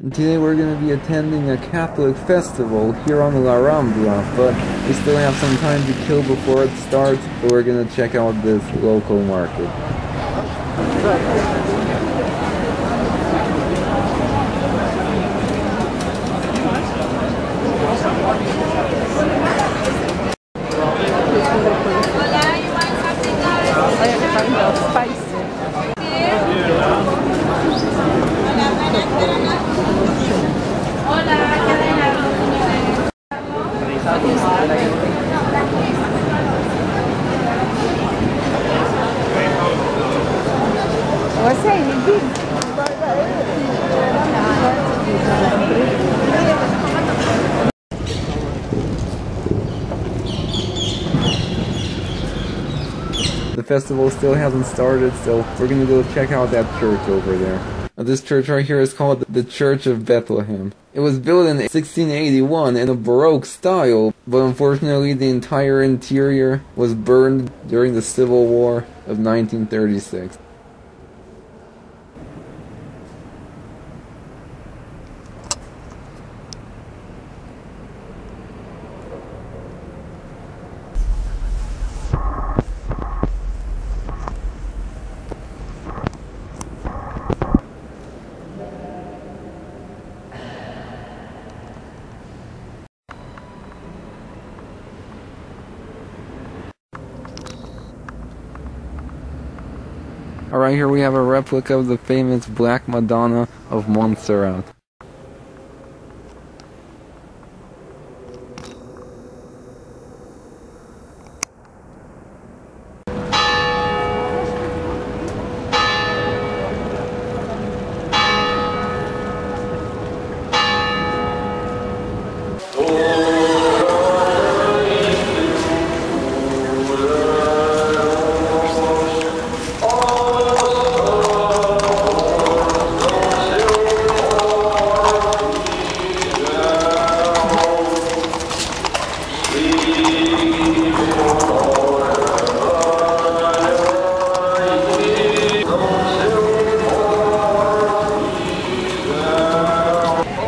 And today we're going to be attending a Catholic festival here on La Rambla, but we still have some time to kill before it starts, but we're going to check out this local market. The festival still hasn't started, so we're gonna go check out that church over there. Now, this church right here is called the Church of Bethlehem. It was built in 1681 in a Baroque style, but unfortunately the entire interior was burned during the Civil War of 1936. Alright, here we have a replica of the famous Black Madonna of Montserrat.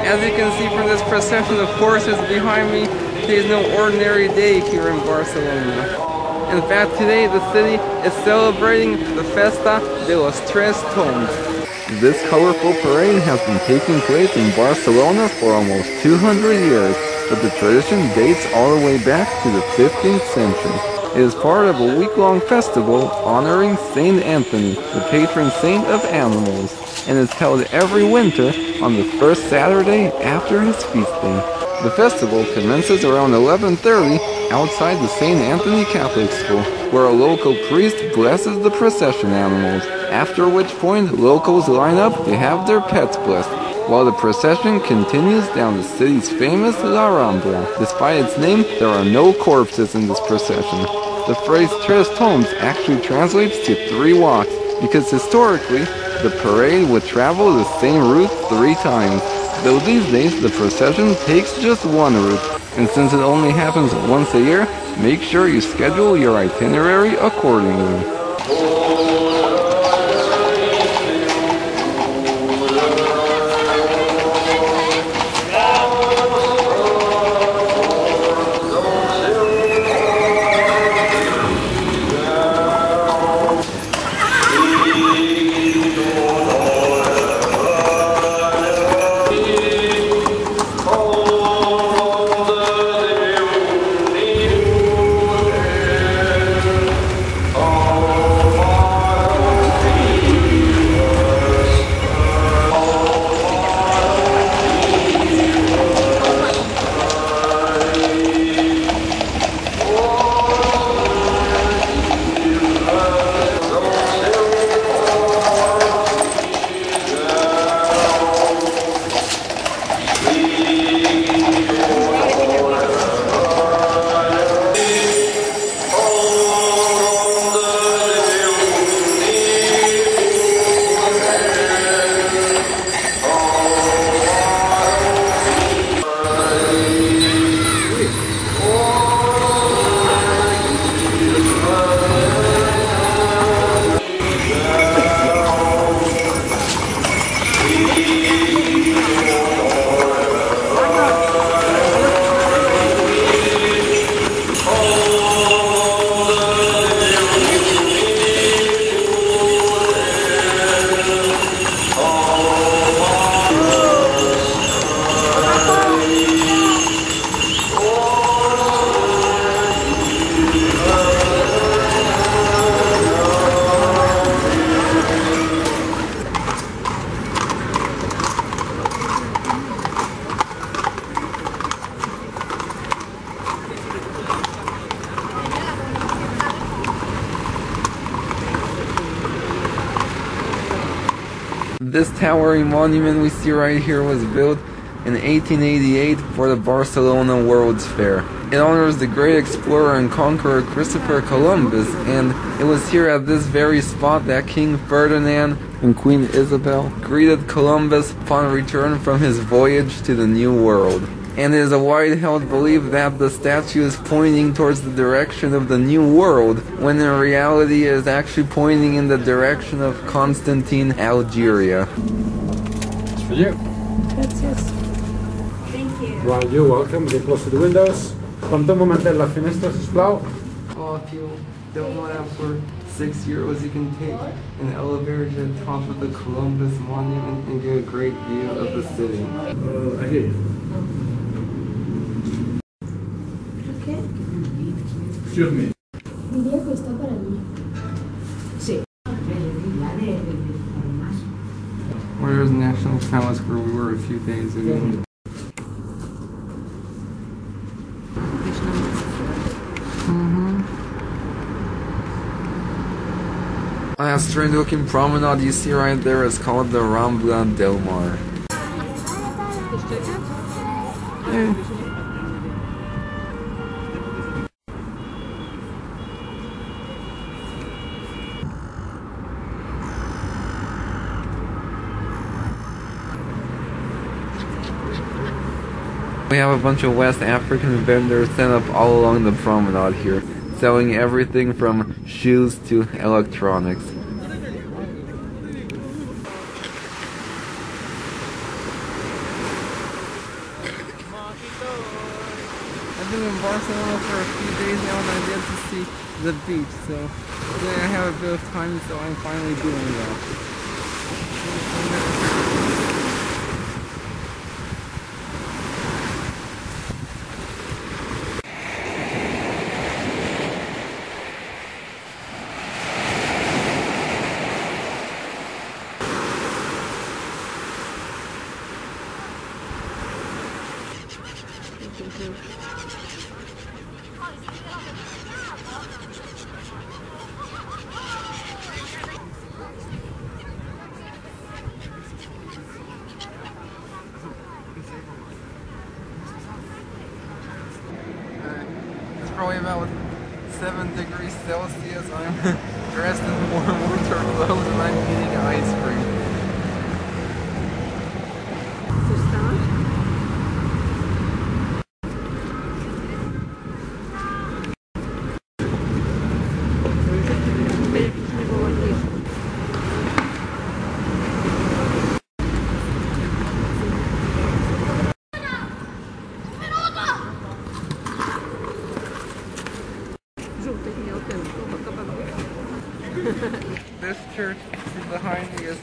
As you can see from this procession of horses behind me, today is no ordinary day here in Barcelona. In fact, today the city is celebrating the Festa de los Tres Tomes. This colorful parade has been taking place in Barcelona for almost 200 years, but the tradition dates all the way back to the 15th century. It is part of a week-long festival honoring Saint Anthony, the patron saint of animals, and is held every winter on the first Saturday after his feast day. The festival commences around 11:30 outside the Saint Anthony Catholic School, where a local priest blesses the procession animals, after which point locals line up to have their pets blessed, while the procession continues down the city's famous La Rambla. Despite its name, there are no corpses in this procession. The phrase Tres Tombs actually translates to 3 walks, because historically, the parade would travel the same route 3 times, though these days the procession takes just 1 route, and since it only happens once a year, make sure you schedule your itinerary accordingly. This towering monument we see right here was built in 1888 for the Barcelona World's Fair. It honors the great explorer and conqueror Christopher Columbus, and it was here at this very spot that King Ferdinand and Queen Isabel greeted Columbus upon return from his voyage to the New World. And it is a wide-held belief that the statue is pointing towards the direction of the New World, when in reality it is actually pointing in the direction of Constantine, Algeria. It's for you. Gracias. Thank you. Well, you're welcome. Get close to the windows. Compte un momentet la finestra, sisplau. Oh, if you don't know that for €6, you can take an elevator to the top of the Columbus Monument and get a great view of the city. I hear you. Okay. Excuse me. Diría que está para mí. Sí. Where's National Palace, where we were a few days ago? A strange looking promenade you see right there is called the Rambla Del Mar. We have a bunch of West African vendors set up all along the promenade here, selling everything from shoes to electronics. I've been in Barcelona for a few days now and I get to see the beach, so I have a bit of time, so I'm finally doing that. It's probably about 7 degrees Celsius. I'm dressed in warm winter clothes and I'm eating ice cream. This church behind me is,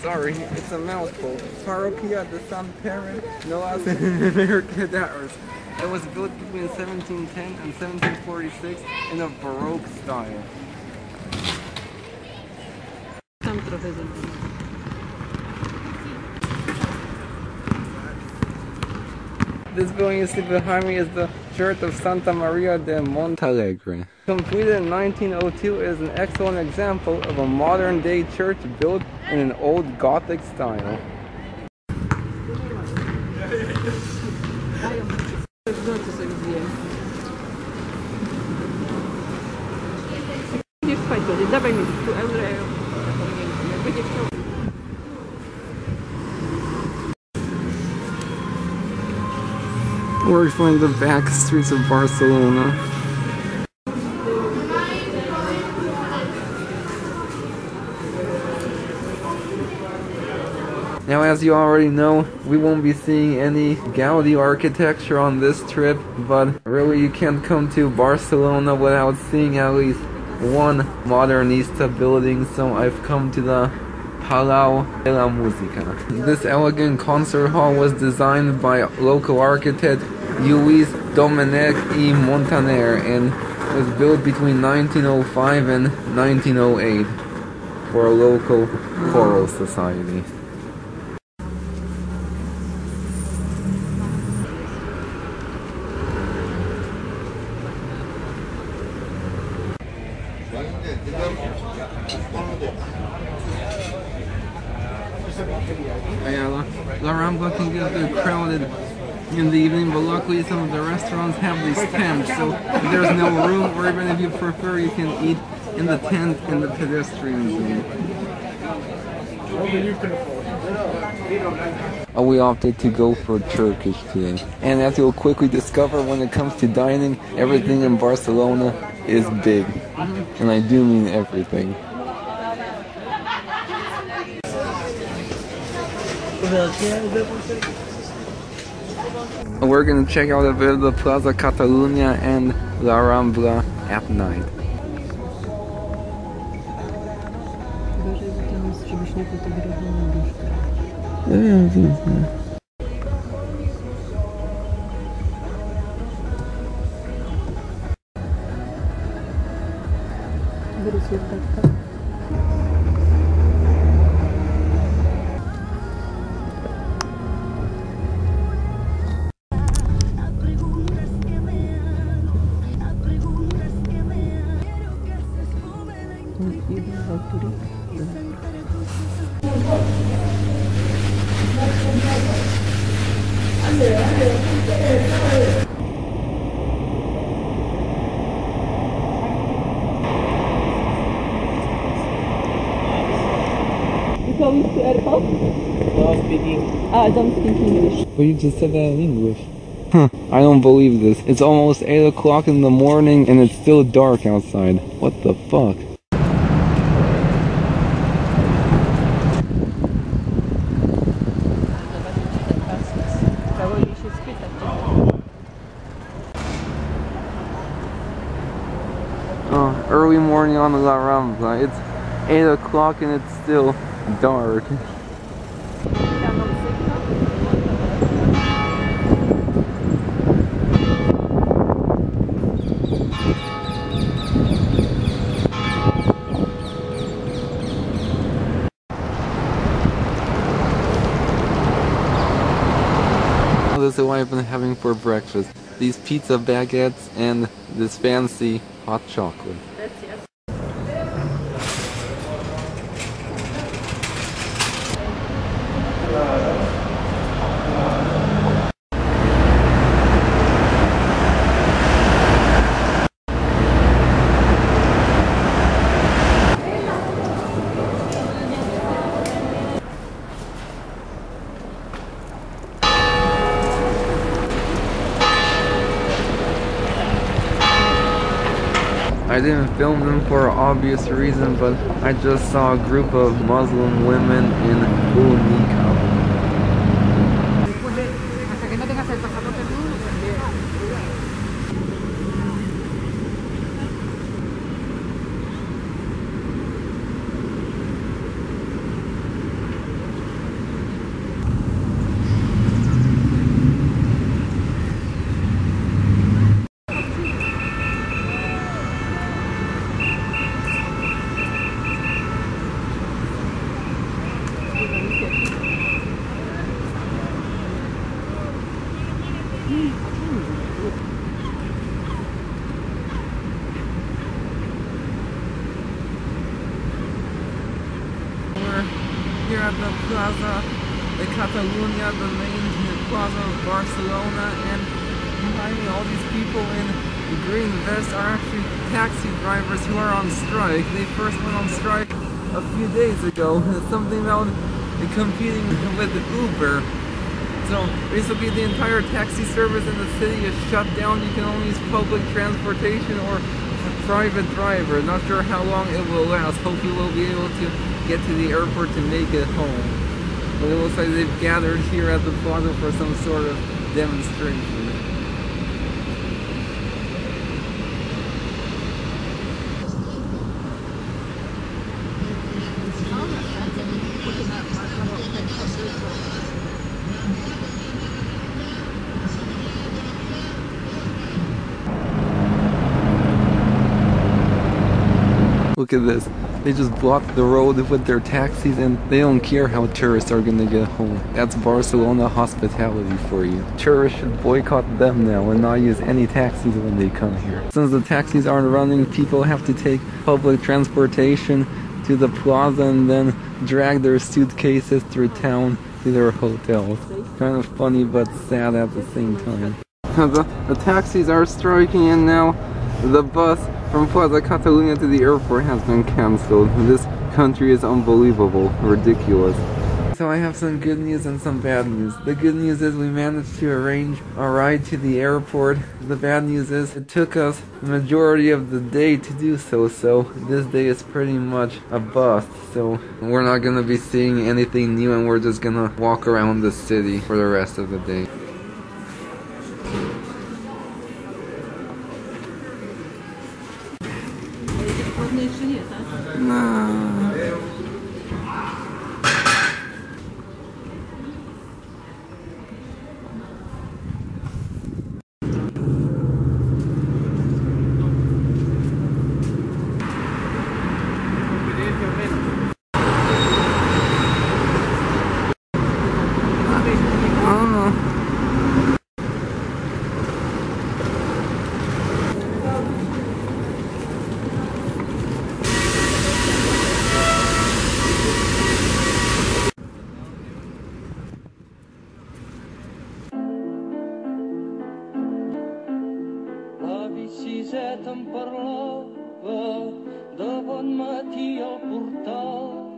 sorry, it's a mouthful. Parroquia de San Pere, no as in Mercaders. It was built between 1710 and 1746 in a Baroque style. This building you see behind me is the Church of Santa Maria de Montalegre. Completed in 1902, it is an excellent example of a modern day church built in an old Gothic style. We're exploring the back streets of Barcelona. Now, as you already know, we won't be seeing any Gaudi architecture on this trip, but really you can't come to Barcelona without seeing at least one modernista building, so I've come to the Palau de la Musica. This elegant concert hall was designed by local architect Luis Domenech E. Montaner and was built between 1905 and 1908 for a local choral society. La Rambla can get a bit crowded in the evening, but luckily some of the restaurants have these tents, so if there's no room, or even if you prefer, you can eat in the tent in the pedestrian zone. We opted to go for Turkish today, and as you'll quickly discover, when it comes to dining, everything in Barcelona is big, and I do mean everything. We're gonna check out a bit of the Plaza Catalunya and La Rambla at night. I don't speak English. But you just said that in English. Huh, I don't believe this. It's almost 8 o'clock in the morning and it's still dark outside. What the fuck? Oh, early morning on the La Rambla. It's 8 o'clock and it's still dark. This is what I've been having for breakfast. These pizza baguettes and this fancy hot chocolate. That's it. I didn't film them for an obvious reason, but I just saw a group of Muslim women in full niqab. Here at the Plaza de Catalunya, the main plaza of Barcelona, and behind me all these people in green vests are actually taxi drivers who are on strike. They first went on strike a few days ago, it's something about competing with Uber. So basically the entire taxi service in the city is shut down. You can only use public transportation or private driver. Not sure how long it will last. Hopefully we'll be able to get to the airport to make it home. But it looks like they've gathered here at the plaza for some sort of demonstration. Look at this. They just blocked the road with their taxis and they don't care how tourists are gonna get home. That's Barcelona hospitality for you. Tourists should boycott them now and not use any taxis when they come here. Since the taxis aren't running, people have to take public transportation to the plaza and then drag their suitcases through town to their hotels. Kind of funny but sad at the same time. The taxis are striking, and now the bus from Plaza Catalunya to the airport has been cancelled. This country is unbelievable, ridiculous. So I have some good news and some bad news. The good news is we managed to arrange a ride to the airport. The bad news is it took us the majority of the day to do so, so this day is pretty much a bust. So we're not gonna be seeing anything new, and we're just gonna walk around the city for the rest of the day. Em parlava de bon matí al portal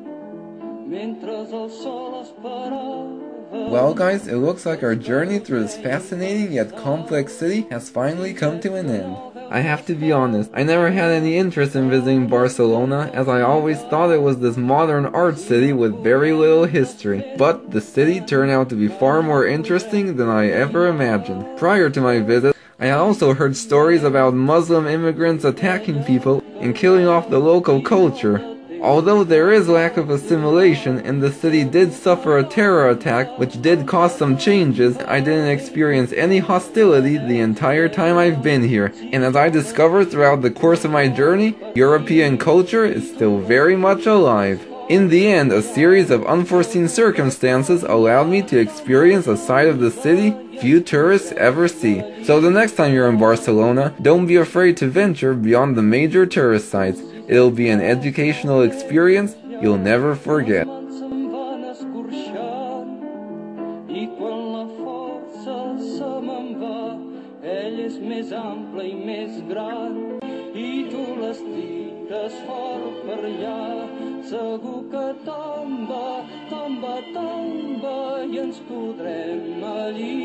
mentre el sol esperava. Well guys, it looks like our journey through this fascinating yet complex city has finally come to an end. I have to be honest, I never had any interest in visiting Barcelona, as I always thought it was this modern art city with very little history. But the city turned out to be far more interesting than I ever imagined. Prior to my visit, I also heard stories about Muslim immigrants attacking people and killing off the local culture. Although there is lack of assimilation and the city did suffer a terror attack which did cause some changes, I didn't experience any hostility the entire time I've been here. And as I discovered throughout the course of my journey, European culture is still very much alive. In the end, a series of unforeseen circumstances allowed me to experience a side of the city few tourists ever see. So the next time you're in Barcelona, don't be afraid to venture beyond the major tourist sites. It'll be an educational experience you'll never forget. Segur que tomba, tomba, tomba i ens podrem alliberar.